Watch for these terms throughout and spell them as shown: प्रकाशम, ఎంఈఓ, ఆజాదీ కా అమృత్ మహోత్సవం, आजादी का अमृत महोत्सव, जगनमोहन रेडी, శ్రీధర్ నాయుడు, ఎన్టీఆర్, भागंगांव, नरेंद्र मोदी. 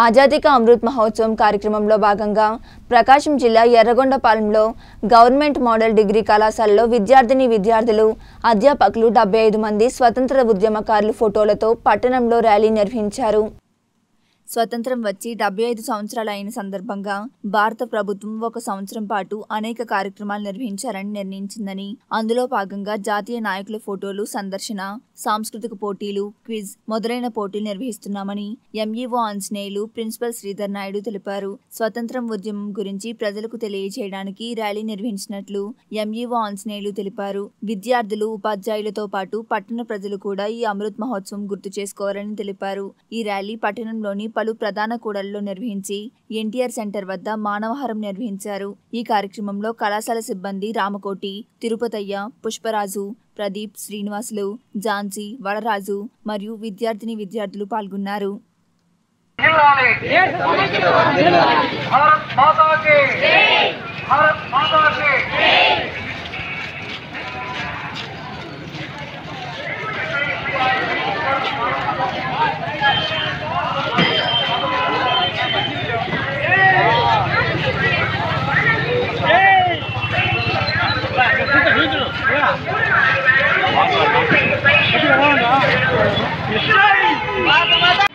आजादी का अमृत महोत्सव कार्यक्रमंलो भागंगांव प्रकाशम जिल्ला ఎర్రగొండపాలెంలో गवर्नमेंट मॉडल डिग्री कళాశాలలో विद्यार्थिनी विद्यार्थुलु अध्यापकुलु 75 मंदी स्वतंत्र उद्यमकारुलु फोटोलतो पट्टणंलो रैली निर्वहिंचारु। స్వతంత్రం వచ్చి 75 సంవత్సరాలు అయిన సందర్భంగా భారత ప్రభుత్వం ఒక సంవత్సరం పాటు అనేక కార్యక్రమాలు నిర్వహించాలని నిర్ణయించిందని, అందులో భాగంగా జాతీయ నాయకుల ఫోటోలు, సందర్శన, సాంస్కృతిక పోటీలు, క్విజ్ మొదలైన పోటీలు నిర్వహిస్తున్నామని ఎంఈఓ ఆంజనేయులు, ప్రిన్సిపల్ శ్రీధర్ నాయుడు తెలిపారు। స్వతంత్రం ఉద్యమం గురించి ప్రజలకు తెలియజేయడానికి ర్యాలీ నిర్వహించినట్లు ఎంఈఓ ఆంజనేయులు తెలిపారు। విద్యార్థులు, ఉపాధ్యాయులతో పాటు పట్టణ ప్రజలు కూడా ఈ అమృత్ మహోత్సవం గుర్తు చేసుకోవాలని తెలిపారు। ఈ ర్యాలీ పట్టణంలోని పలు ప్రధాన కూడళ్లలో నిర్వహించి ఎన్టీఆర్ సెంటర్ వద్ద మానవహారం నిర్వహించారు। ఈ కార్యక్రమంలో కళాశాల సిబ్బంది రామకోటి, తిరుపతయ్య, పుష్పరాజు, ప్రదీప్, శ్రీనివాసులు, జాన్సీ, వడరాజు మరియు విద్యార్థిని విద్యార్థులు పాల్గొన్నారు।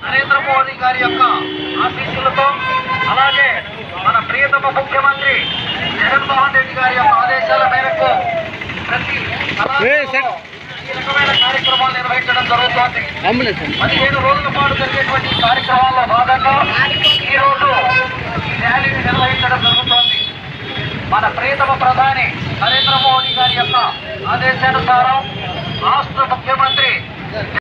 नरेंद्र मोदी गारी आशीस्सुलतो अलागे मन प्रियतम मुख्यमंत्री जगनमोहन रेडी गारी आदेशाल मेరకు ప్రతి కళాశాలలో ఈ రకమైన కార్యక్రమాలు నిర్వహించడం జరుగుతోంది। 15 రోజుల పాటు జరిగేటువంటి కార్యక్రమాల్లో భాగంగా ఈ రోజు ఈ ర్యాలీని నిర్వహించడం జరుగుతోంది। మన ప్రియతమ ప్రధాని నరేంద్ర మోదీ గారి ఆదేశానుసారం రాష్ట్ర ముఖ్యమంత్రి